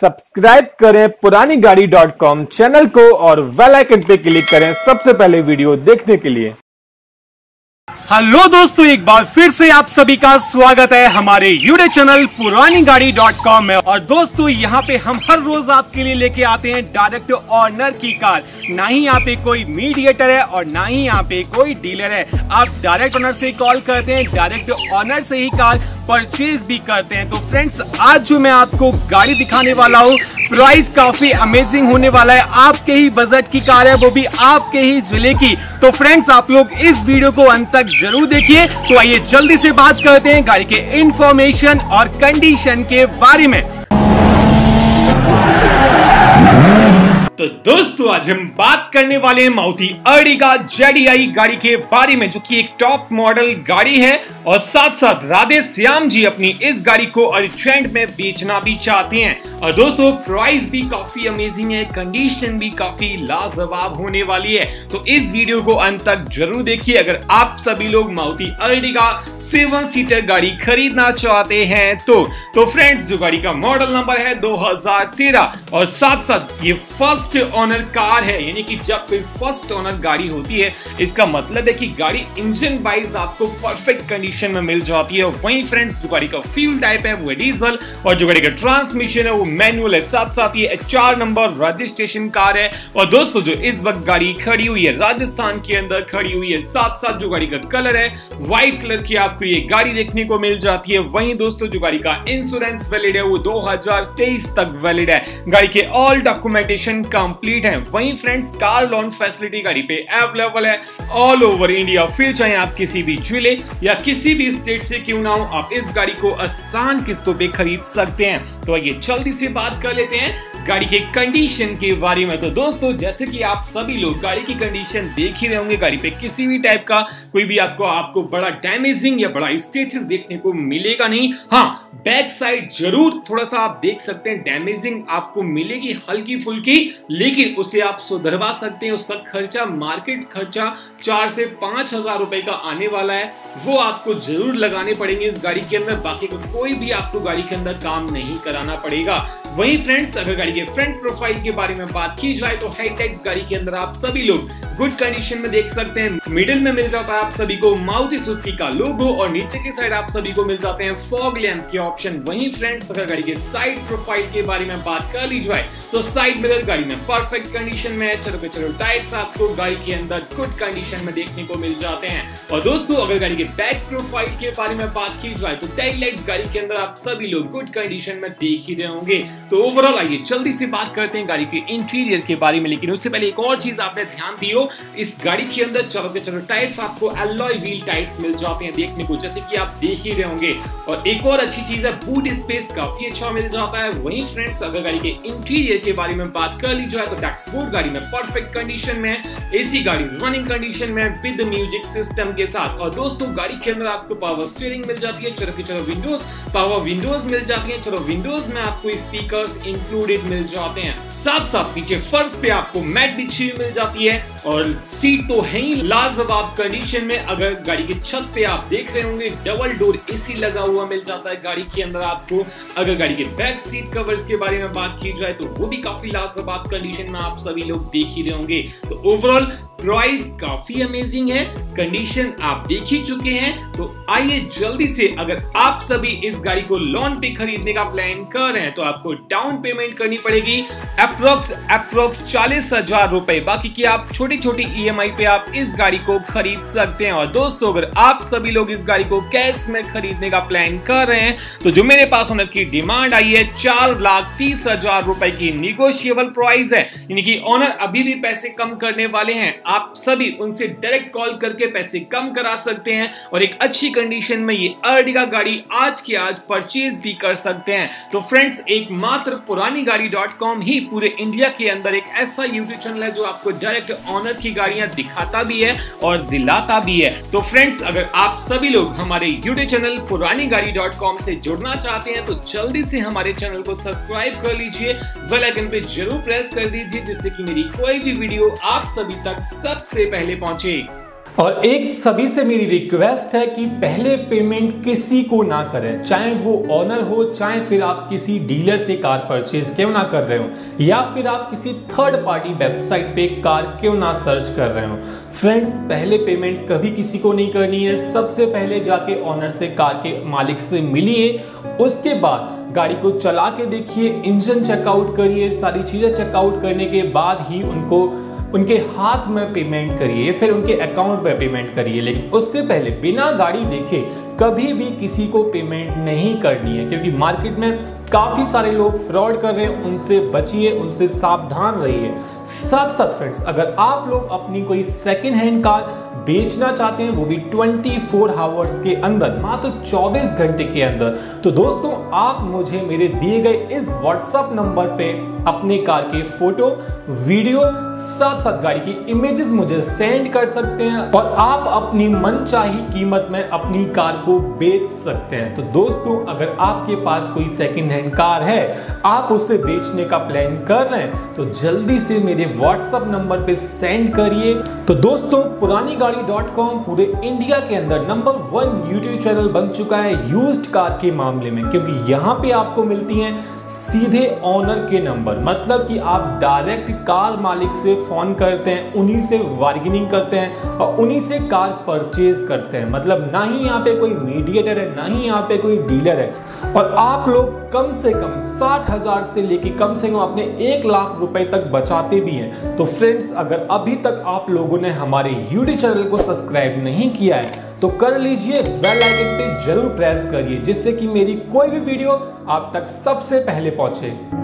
Subscribe करें पुरानी गाड़ी .com चैनल को और बेल आइकन पे क्लिक करें सबसे पहले वीडियो देखने के लिए। हेलो दोस्तों, एक बार फिर से आप सभी का स्वागत है हमारे यूट्यूब चैनल पुरानी गाड़ी .com में। और दोस्तों, यहाँ पे हम हर रोज आपके लिए लेके आते हैं डायरेक्ट ऑनर की कार। ना ही यहाँ पे कोई मीडिएटर है और ना ही यहाँ पे कोई डीलर है। आप डायरेक्ट ऑनर से कॉल करते हैं, डायरेक्ट ऑनर से ही कार परचेज भी करते हैं। तो फ्रेंड्स, आज जो मैं आपको गाड़ी दिखाने वाला हूँ, प्राइस काफी अमेजिंग होने वाला है। आपके ही बजट की कार है, वो भी आपके ही जिले की। तो फ्रेंड्स, आप लोग इस वीडियो को अंत तक जरूर देखिए। तो आइए जल्दी से बात करते हैं गाड़ी के इंफॉर्मेशन और कंडीशन के बारे में। तो दोस्तों, आज हम बात करने वाले हैं मारुति अर्टिगा जेडीआई गाड़ी के बारे में, जो कि एक टॉप मॉडल गाड़ी है। और साथ साथ राधे श्याम जी अपनी इस गाड़ी को अर्जेंट में बेचना भी चाहते हैं। और दोस्तों, प्राइस भी काफी अमेजिंग है, कंडीशन भी काफी लाजवाब होने वाली है। तो इस वीडियो को अंत तक जरूर देखिए। अगर आप सभी लोग मारुति अर्टिगा 7 सीटर गाड़ी खरीदना चाहते हैं तो फ्रेंड्स, जो गाड़ी का मॉडल नंबर है 2013 और साथ साथ ये फर्स्ट ओनर कार है। यानी कि जब कोई फर्स्ट ओनर गाड़ी होती है, इसका मतलब है कि गाड़ी इंजन वाइज आपको परफेक्ट कंडीशन में मिल जाती है। और वहीं फ्रेंड्स, जो गाड़ी का फ्यूल टाइप है वो है डीजल और जो गाड़ी का ट्रांसमिशन है वो मैनुअल है। साथ साथ ये 4 नंबर रजिस्ट्रेशन कार है। और दोस्तों, जो इस वक्त गाड़ी खड़ी हुई है राजस्थान के अंदर खड़ी हुई है। साथ साथ जो गाड़ी का कलर है व्हाइट कलर की आपको ये गाड़ी देखने को मिल जाती है। वहीं दोस्तों, जो गाड़ी का इंश्योरेंस वैलिड है वो 2023 तक वैलिड है। गाड़ी के ऑल डॉक्यूमेंटेशन कंप्लीट है। वहीं फ्रेंड्स, कार लोन फैसिलिटी गाड़ी पे अवेलेबल है ऑल ओवर इंडिया। फिर चाहे आप किसी भी जिले या किसी भी स्टेट से क्यों ना हो, आप इस गाड़ी को आसान किस्तों पे खरीद सकते हैं। तो आइए जल्दी से बात कर लेते हैं गाड़ी के कंडीशन के बारे में। तो दोस्तों, जैसे कि आप सभी लोग गाड़ी की कंडीशन देख ही रहे होंगे, गाड़ी पे किसी भी टाइप का कोई भी आपको बड़ा डैमेजिंग या बड़ा स्क्रैचेस देखने को मिलेगा नहीं। हाँ, बैक साइड जरूर थोड़ा सा आप देख सकते हैं डैमेजिंग आपको मिलेगी हल्की फुल्की, लेकिन उसे आप सुधरवा सकते हैं। उसका खर्चा, मार्केट खर्चा 4 से 5 हजार रुपए का आने वाला है, वो आपको जरूर लगाने पड़ेंगे इस गाड़ी के अंदर। बाकी कोई भी आपको गाड़ी के अंदर काम नहीं कराना पड़ेगा। वहीं फ्रेंड्स, अगर गाड़ी के फ्रंट प्रोफाइल के बारे में बात की जाए तो हेडलाइट्स गाड़ी के अंदर आप सभी लोग गुड कंडीशन में देख सकते हैं। मिडिल में मिल जाता है आप सभी को मारुति सुजुकी का लोगो और नीचे की साइड आप सभी को मिल जाते हैं फॉग लैंप के ऑप्शन। वहीं फ्रेंड्स, अगर गाड़ी के साइड प्रोफाइल के बारे में बात कर ली जाए तो साइड मिरर गाड़ी में परफेक्ट कंडीशन में है। चलो चलो टायर्स आपको गाड़ी के अंदर गुड कंडीशन में देखने को मिल जाते हैं। और दोस्तों, अगर गाड़ी के बैक प्रोफाइल के बारे में बात की जाए तो टेल लाइट्स गाड़ी के अंदर आप सभी लोग गुड कंडीशन में देख ही रहे होंगे। तो ओवरऑल आइए जल्दी से बात करते हैं गाड़ी के इंटीरियर के बारे में। लेकिन उससे पहले एक और चीज आपने ध्यान दी हो, इस गाड़ी के अंदर चलो टायर्स आपको एलॉय व्हील टायर्स मिल जाते हैं देखने को, जैसे कि आप देख ही रहे होंगे। और एक और अच्छी चीज है, बूट स्पेस काफी अच्छा मिल जाता है। वहीं फ्रेंड्स, अगर गाड़ी के इंटीरियर के बारे में बात कर ली जाए तो डैशबोर्ड गाड़ी में परफेक्ट कंडीशन में है। एसी गाड़ी रनिंग कंडीशन में विद म्यूजिक सिस्टम के साथ। और दोस्तों, गाड़ी के अंदर आपको पावर स्टीयरिंग मिल जाती है। चलो विंडोज पावर विंडोज मिल जाती है। चलो विंडोज में आपको स्पीकर्स इंक्लूडेड मिल जाते हैं। साथ साथ नीचे फर्श पे आपको मैट बिछी हुई मिल जाती है और सीट तो है ही लाजवाब कंडीशन में। अगर गाड़ी की छत पे आप देख रहे होंगे डबल डोर एसी लगा हुआ मिल जाता है गाड़ी के अंदर आपको। अगर गाड़ी के बैक सीट कवर्स के बारे में बात की जाए तो वो भी काफी लाजवाब कंडीशन में आप सभी लोग देख ही रहे होंगे। तो ओवरऑल प्राइस काफी अमेजिंग है, कंडीशन आप देख ही चुके हैं। तो आइए जल्दी से, अगर आप सभी इस गाड़ी को लोन पे खरीदने का प्लान कर रहे हैं तो आपको डाउन पेमेंट करनी पड़ेगी अप्रोक्स 40 हजार रुपए। बाकी की आप छोटी छोटी ईएमआई पे आप इस गाड़ी को खरीद सकते हैं। और दोस्तों, अगर आप सभी लोग इस गाड़ी को कैश में खरीदने का प्लान कर रहे हैं तो जो मेरे पास ओनर की डिमांड आई है 4,30,000 रुपए की निगोशिएबल प्राइस है। यानी कि ओनर अभी भी पैसे कम करने वाले हैं। आप सभी उनसे डायरेक्ट कॉल करके पैसे कम करा सकते हैं और एक अच्छी कंडीशन में ये अर्टिगा गाड़ी आज के आज परचेज भी कर सकते हैं। तो फ्रेंड्स, एकमात्र पुरानी गाड़ी .com ही पूरे इंडिया के अंदर एक ऐसा यूट्यूब चैनल है जो आपको डायरेक्ट ऑनर की गाड़ियां दिखाता भी है और दिलाता भी है। तो फ्रेंड्स, अगर आप सभी लोग हमारे यूट्यूब चैनल पुरानी गाड़ी .com से जुड़ना चाहते हैं तो जल्दी से हमारे चैनल को सब्सक्राइब कर लीजिए, बेल आइकन पे जरूर प्रेस कर दीजिए, जिससे कि मेरी कोई भी वीडियो आप सभी तक सबसे पहले पहुंचे। और एक सभी से मेरी रिक्वेस्ट है कि पहले पेमेंट किसी को ना करें, चाहे वो ऑनर हो, चाहे फिर आप किसी डीलर से कार परचेज क्यों ना कर रहे हो, या फिर आप किसी थर्ड पार्टी वेबसाइट पे कार क्यों ना सर्च कर रहे हो। फ्रेंड्स, पहले पेमेंट कभी किसी को नहीं करनी है। सबसे पहले जाके ऑनर से, कार के मालिक से मिलिए, उसके बाद गाड़ी को चला के देखिए, इंजन चेकआउट करिए, सारी चीज़ें चेकआउट करने के बाद ही उनके हाथ में पेमेंट करिए, फिर उनके अकाउंट में पेमेंट करिए। लेकिन उससे पहले बिना गाड़ी देखे कभी भी किसी को पेमेंट नहीं करनी है, क्योंकि मार्केट में काफ़ी सारे लोग फ्रॉड कर रहे हैं। उनसे बचिए, उनसे सावधान रहिए। साथ फ्रेंड्स, अगर आप लोग अपनी कोई सेकेंड हैंड कार बेचना चाहते हैं, वो भी 24 आवर्स के अंदर, मात्र 24 घंटे के अंदर, तो दोस्तों आप मुझे मेरे दिए गए इस व्हाट्सएप नंबर पे अपने कार के फोटो, वीडियो, साथ गाड़ी की इमेजेस मुझे सेंड कर सकते हैं और आप अपनी मनचाही कीमत में अपनी कार को बेच सकते हैं। तो दोस्तों, अगर आपके पास कोई सेकेंड हैंड कार है, आप उसे बेचने का प्लान कर रहे हैं, तो जल्दी से मेरे व्हाट्सएप नंबर पे सेंड करिए। तो दोस्तों, पुरानी .com पूरे इंडिया के अंदर नंबर 1 यूट्यूब चैनल बन चुका है यूज्ड कार के मामले में, क्योंकि यहाँ पे आपको मिलती हैं सीधे ऑनर के नंबर, मतलब कि आप डायरेक्ट कार मालिक से फोन करते हैं, उन्हीं से बार्गेनिंग करते हैं और उन्हीं से कार परचेज करते हैं। मतलब ना ही यहाँ पे कोई मीडिएटर है, ना ही यहाँ पे कोई डीलर है। और आप लोग कम से कम 60,000 से लेके कम से कम अपने 1 लाख रुपए तक बचाते भी हैं। तो फ्रेंड्स, अगर अभी तक आप लोगों ने हमारे YouTube चैनल को सब्सक्राइब नहीं किया है, तो कर लीजिए, बेल आइकन पे जरूर प्रेस करिए, जिससे कि मेरी कोई भी वीडियो आप तक सबसे पहले पहुंचे।